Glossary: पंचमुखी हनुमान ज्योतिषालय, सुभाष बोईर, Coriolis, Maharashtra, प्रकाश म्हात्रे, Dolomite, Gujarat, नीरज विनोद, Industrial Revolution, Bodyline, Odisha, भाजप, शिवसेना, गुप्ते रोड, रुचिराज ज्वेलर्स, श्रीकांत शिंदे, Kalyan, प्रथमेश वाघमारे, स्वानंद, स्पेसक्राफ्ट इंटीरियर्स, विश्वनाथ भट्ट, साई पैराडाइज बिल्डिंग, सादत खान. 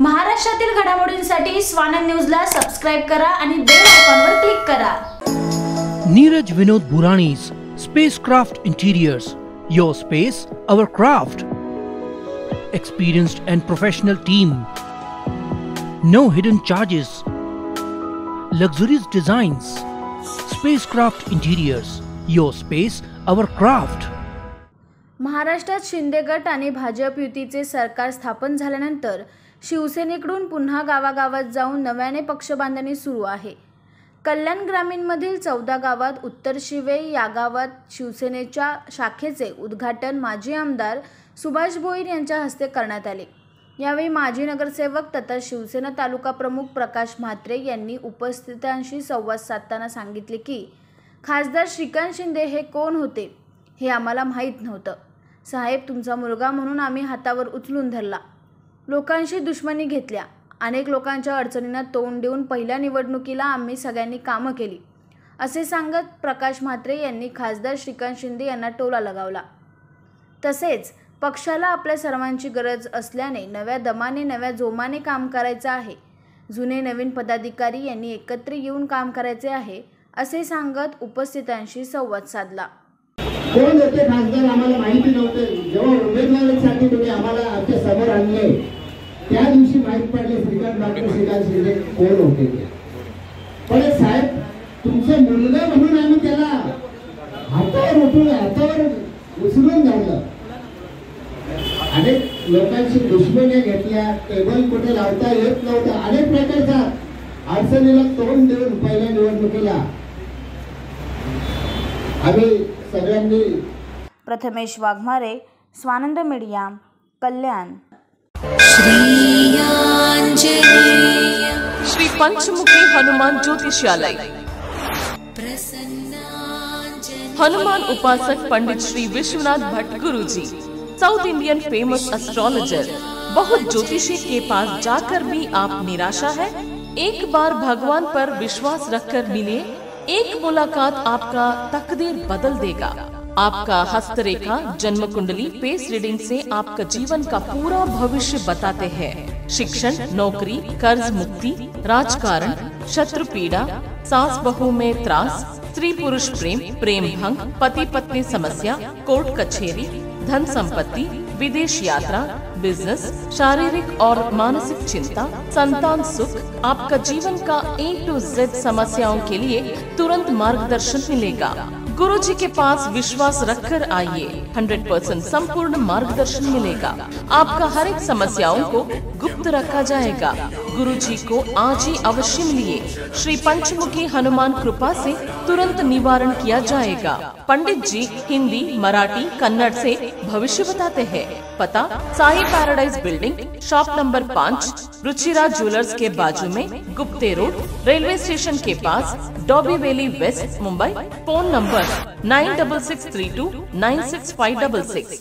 महाराष्ट्रातील घडामोडींसाठी स्वानंद न्यूजला सबस्क्राइब करा आणि बेल आयकॉनवर क्लिक करा। नीरज विनोद बुराणीस स्पेसक्राफ्ट इंटीरियर्स, your space our craft. Experienced and professional team, no hidden charges, luxurious designs, spacecraft interiors, your space, our craft. महाराष्ट्रात शिंदे गट आणि भाजप युतीचे सरकार स्थापन झाल्यानंतर शिवसेनेकडून पुन्हा गावागावात जाऊन नव्याने पक्षबांधणी सुरू आहे। कल्याण ग्रामीणमधील 14 गावात उत्तर शिवे या गावात शिवसेनेच्या शाखेचे उद्घाटन माजी आमदार सुभाष बोईर यांच्या हस्ते करण्यात आले। यावेळी माजी नगरसेवक तथा शिवसेना तालुका प्रमुख प्रकाश म्हात्रे यांनी उपस्थितांशी संवाद साधताना सांगितले की खासदार श्रीकांत शिंदे हे कोण होते हे आम्हाला माहीत नव्हतं। साहेब, तुमचा मुलगा म्हणून आम्ही हातावर उचलून धरला, लोकांशी दुश्मनी घेतल्या, अनेक लोकांच्या अडचणींना तोंड देऊन पहिल्या निवडणुकीला आम्ही सगळ्यांनी कामं केली, असे सांगत प्रकाश म्हात्रे यांनी खासदार श्रीकांत शिंदे यांना टोला लगावला। तसेच पक्षाला आपल्या सर्वांची गरज असल्याने नव्या दमाने नव्या जोमाने काम करायचं आहे, जुने नवीन पदाधिकारी यांनी एकत्र येऊन काम करायचे आहे, असे सांगत उपस्थितांशी संवाद साधला। कोण होते खासदार आम्हाला माहिती नव्हते, जेव्हा उमेदवारांसाठी तुम्ही आम्हाला आमच्या समोर आणले त्या दिवशी माहीत पडले श्रीकांत शिंदे कोण होते। पण साहेब, तुमचा मुलगा म्हणून आम्ही त्याला हातावर उचलून घाललं, अनेक लोकांची दुश्मन्या घेतल्या, टेबल कुठे लावता येत नव्हता, अनेक प्रकारचा अडचणीला तोंड देऊन पहिल्या निवडणुकीला आम्ही सगळ्यांनी। प्रथमेश वाघमारे, स्वानंद मीडिया, कल्याण। श्री पंचमुखी हनुमान ज्योतिषालय, हनुमान उपासक Pandit Shri विश्वनाथ भट्ट Guruji, south Indian famous astrologer. बहुत ज्योतिषी के पास जाकर भी आप निराशा है, एक बार भगवान पर विश्वास रखकर मिले, एक मुलाकात आपका तकदीर बदल देगा। आपका हस्तरेखा, जन्म कुंडली, फेस रीडिंग से आपका जीवन का पूरा भविष्य बताते हैं। शिक्षण, नौकरी, कर्ज मुक्ति, राजकारण, शत्रु पीड़ा, सास बहू में त्रास, स्त्री पुरुष प्रेम, प्रेम भंग, पति पत्नी समस्या, कोर्ट कचहरी, धन संपत्ति, विदेश यात्रा, बिजनेस, शारीरिक और मानसिक चिंता, संतान सुख, आपका जीवन का A to Z समस्याओं के लिए तुरंत मार्गदर्शन मिलेगा। गुरुजी के पास विश्वास रखकर आइए, 100% संपूर्ण मार्गदर्शन मिलेगा। आपका हर एक समस्याओं को गुप्त रखा जाएगा। गुरुजी को आज ही अवश्य मिलिए, श्री पंचमुखी हनुमान कृपा से तुरंत निवारण किया जाएगा। पंडित जी हिंदी, मराठी, कन्नड़ से भविष्य बताते हैं। पता: साई पैराडाइज बिल्डिंग, shop number 5, रुचिराज ज्वेलर्स के बाजू में, गुप्ते रोड, रेलवे स्टेशन के पास, Dombivli west, Mumbai. Phone number 9663296566।